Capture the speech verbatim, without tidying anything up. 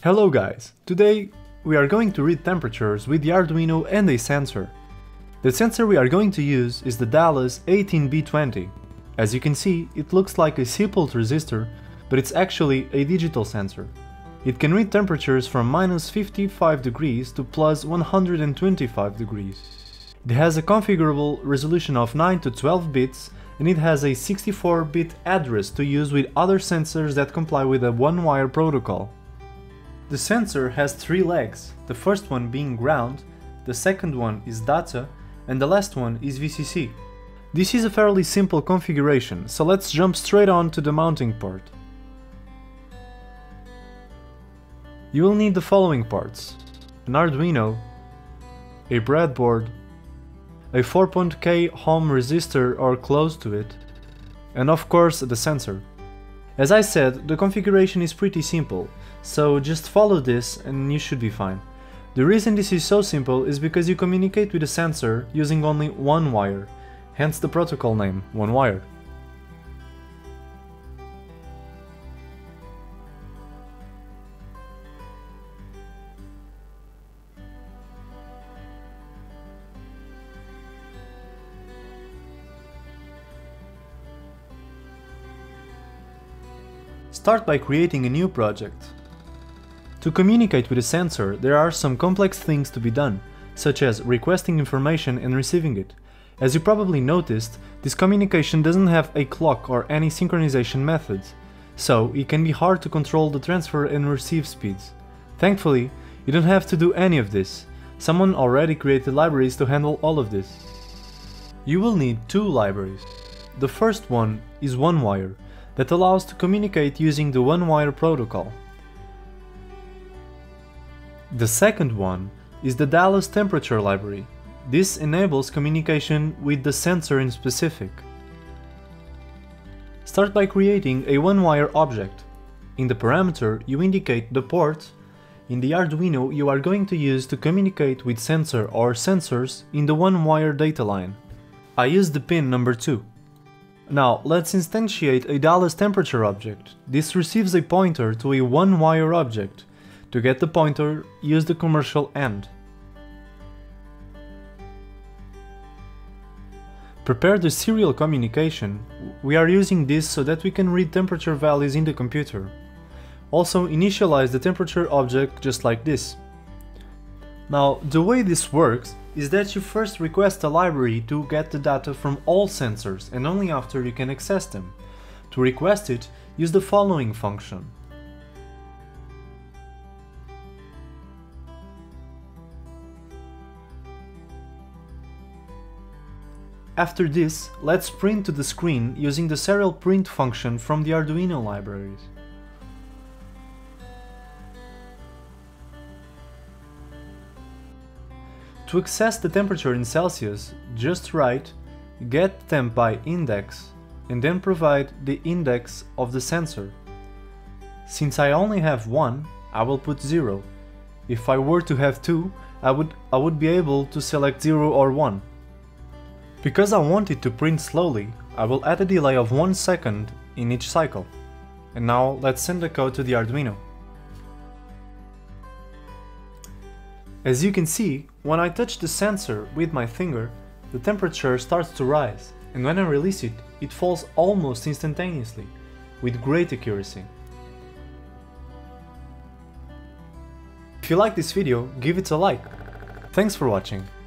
Hello guys! Today we are going to read temperatures with the Arduino and a sensor. The sensor we are going to use is the Dallas eighteen B twenty. As you can see, it looks like a simple resistor, but it's actually a digital sensor. It can read temperatures from minus fifty-five degrees to plus one hundred twenty-five degrees. It has a configurable resolution of nine to twelve bits, and it has a sixty-four bit address to use with other sensors that comply with the OneWire protocol. The sensor has three legs, the first one being ground, the second one is data, and the last one is V C C. This is a fairly simple configuration, so let's jump straight on to the mounting part. You will need the following parts: an Arduino, a breadboard, a four point K ohm resistor or close to it, and of course the sensor. As I said, the configuration is pretty simple, so just follow this and you should be fine. The reason this is so simple is because you communicate with the sensor using only one wire, hence the protocol name, OneWire. Start by creating a new project. To communicate with the sensor, there are some complex things to be done, such as requesting information and receiving it. As you probably noticed, this communication doesn't have a clock or any synchronization methods, so it can be hard to control the transfer and receive speeds. Thankfully, you don't have to do any of this. Someone already created libraries to handle all of this. You will need two libraries. The first one is OneWire, that allows to communicate using the OneWire protocol. The second one is the DallasTemperature library. This enables communication with the sensor in specific. Start by creating a OneWire object. In the parameter you indicate the port in the Arduino you are going to use to communicate with sensor or sensors in the OneWire data line. I use the pin number two. Now let's instantiate a DallasTemperature object. This receives a pointer to a OneWire object. To get the pointer, use the commercial AND. Prepare the serial communication. We are using this so that we can read temperature values in the computer. Also initialize the temperature object just like this. Now the way this works is that you first request a library to get the data from all sensors, and only after you can access them. To request it, use the following function. After this, let's print to the screen using the serial print function from the Arduino libraries. To access the temperature in Celsius, just write get temp by index and then provide the index of the sensor. Since I only have one, I will put zero. If I were to have two, I would, I would be able to select zero or one. Because I want it to print slowly, I will add a delay of one second in each cycle. And now let's send the code to the Arduino. As you can see, when I touch the sensor with my finger, the temperature starts to rise, and when I release it, it falls almost instantaneously, with great accuracy. If you like this video, give it a like. Thanks for watching.